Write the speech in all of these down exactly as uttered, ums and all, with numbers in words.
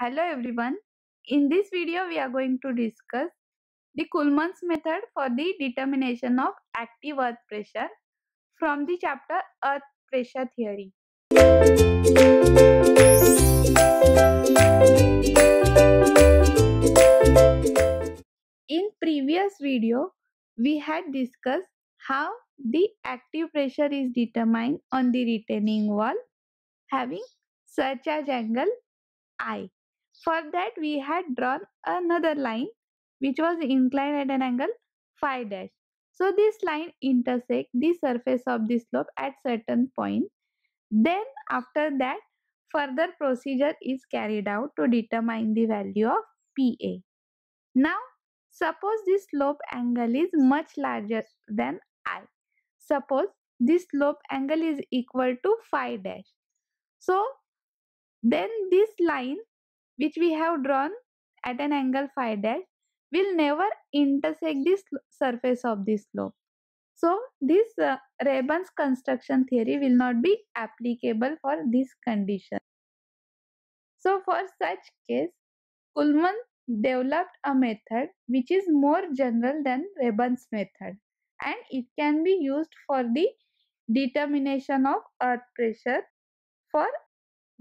Hello everyone, in this video we are going to discuss the Culmann's method for the determination of active earth pressure from the chapter Earth Pressure Theory. In previous video we had discussed how the active pressure is determined on the retaining wall having surcharge angle I. For that we had drawn another line which was inclined at an angle phi dash. So this line intersects the surface of the slope at certain point. Then after that further procedure is carried out to determine the value of P A. Now suppose this slope angle is much larger than I. Suppose this slope angle is equal to phi dash. So then this line which we have drawn at an angle phi dash will never intersect this surface of this slope. So this uh, Rebhann's construction theory will not be applicable for this condition. So for such case, Culmann developed a method which is more general than Rebhann's method, and it can be used for the determination of earth pressure for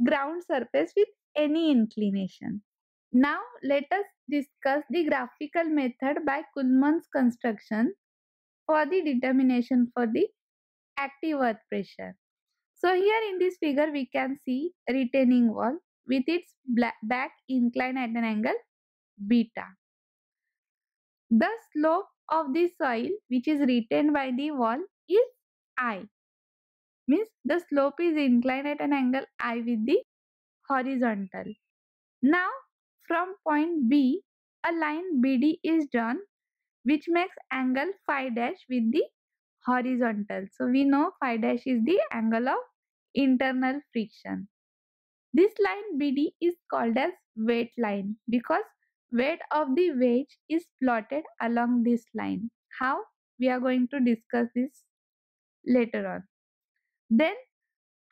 ground surface with any inclination. Now let us discuss the graphical method by Culmann's construction for the determination for the active earth pressure. So here in this figure we can see retaining wall with its back inclined at an angle beta. The slope of the soil which is retained by the wall is I. Means the slope is inclined at an angle I with the horizontal. Now from point B a line B D is drawn which makes angle phi dash with the horizontal. So we know phi dash is the angle of internal friction. This line B D is called as weight line because weight of the wedge is plotted along this line. How? We are going to discuss this later on. Then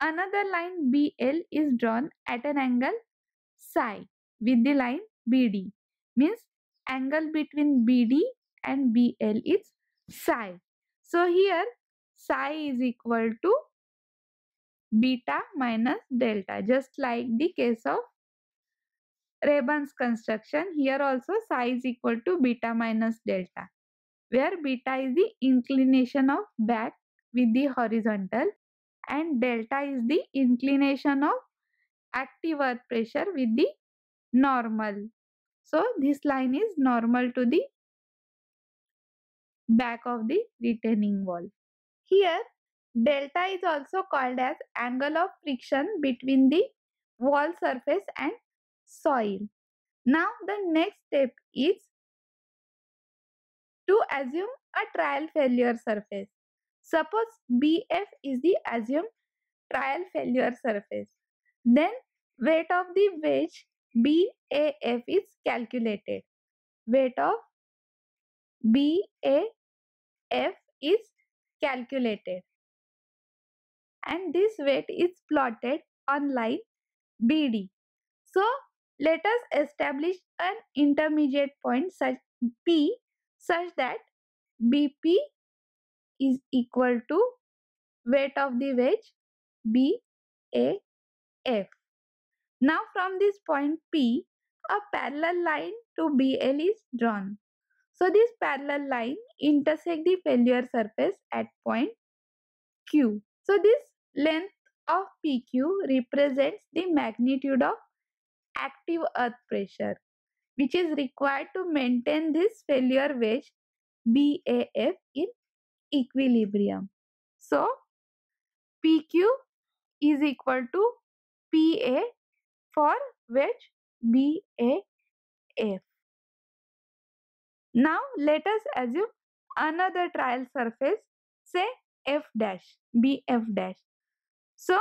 another line B L is drawn at an angle psi with the line B D. Means angle between B D and B L is psi. So here psi is equal to beta minus delta, just like the case of Rebhann's construction. Here also psi is equal to beta minus delta, where beta is the inclination of back with the horizontal and delta is the inclination of active earth pressure with the normal. So this line is normal to the back of the retaining wall. Here delta is also called as angle of friction between the wall surface and soil. Now the next step is to assume a trial failure surface. Suppose B F is the assumed trial failure surface. Then weight of the wedge B A F is calculated. Weight of B A F is calculated. And this weight is plotted on line B D. So let us establish an intermediate point such P such that B P is equal to weight of the wedge B A F. Now from this point P, a parallel line to B L is drawn. So this parallel line intersects the failure surface at point Q. So this length of P Q represents the magnitude of active earth pressure which is required to maintain this failure wedge B A F in equilibrium. So P Q is equal to P A for wedge B A F. Now let us assume another trial surface, say F dash, B F dash. So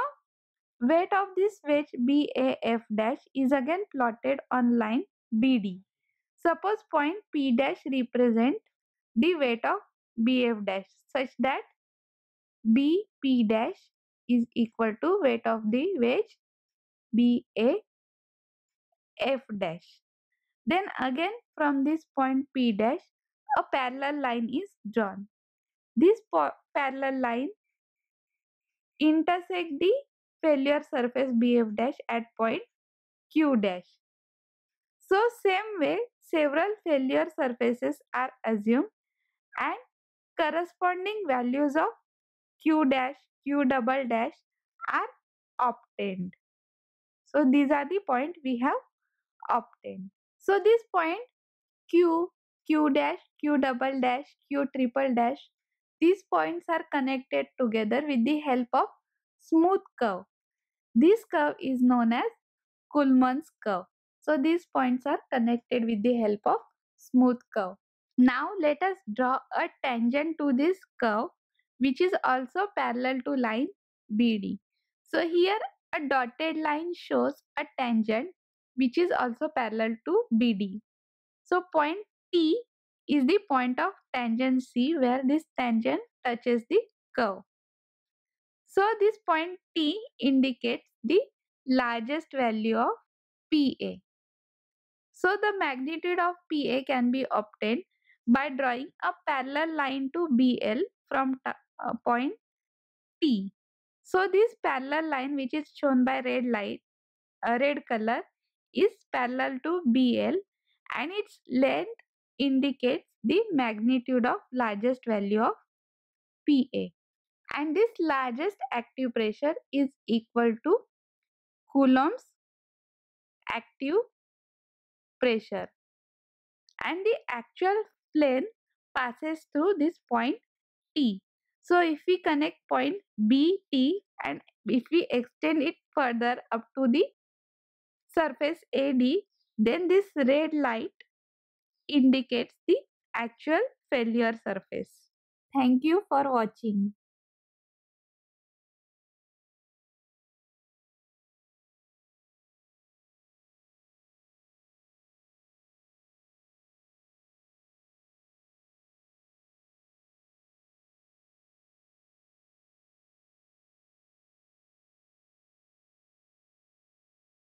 weight of this wedge B A F dash is again plotted on line B D. Suppose point P dash represent the weight of B F dash such that B P dash is equal to weight of the wedge B A F dash. Then again from this point P dash, a parallel line is drawn. This parallel line intersect the failure surface B F dash at point Q dash. So same way, several failure surfaces are assumed and corresponding values of Q dash, Q double dash are obtained. So these are the points we have obtained. So this point Q, Q dash, Q double dash, Q triple dash, these points are connected together with the help of smooth curve. This curve is known as Culmann's curve. So these points are connected with the help of smooth curve. Now let us draw a tangent to this curve, which is also parallel to line B D. So here a dotted line shows a tangent which is also parallel to B D. So point T is the point of tangent C, where this tangent touches the curve. So this point T indicates the largest value of P A. So the magnitude of P A can be obtained by drawing a parallel line to B L from uh, point T. So this parallel line, which is shown by red light, uh, red color, is parallel to B L, and its length indicates the magnitude of largest value of P A, and this largest active pressure is equal to Coulomb's active pressure, and the actual plane passes through this point T. So if we connect point B, T, and if we extend it further up to the surface A D, then this red light indicates the actual failure surface. Thank you for watching.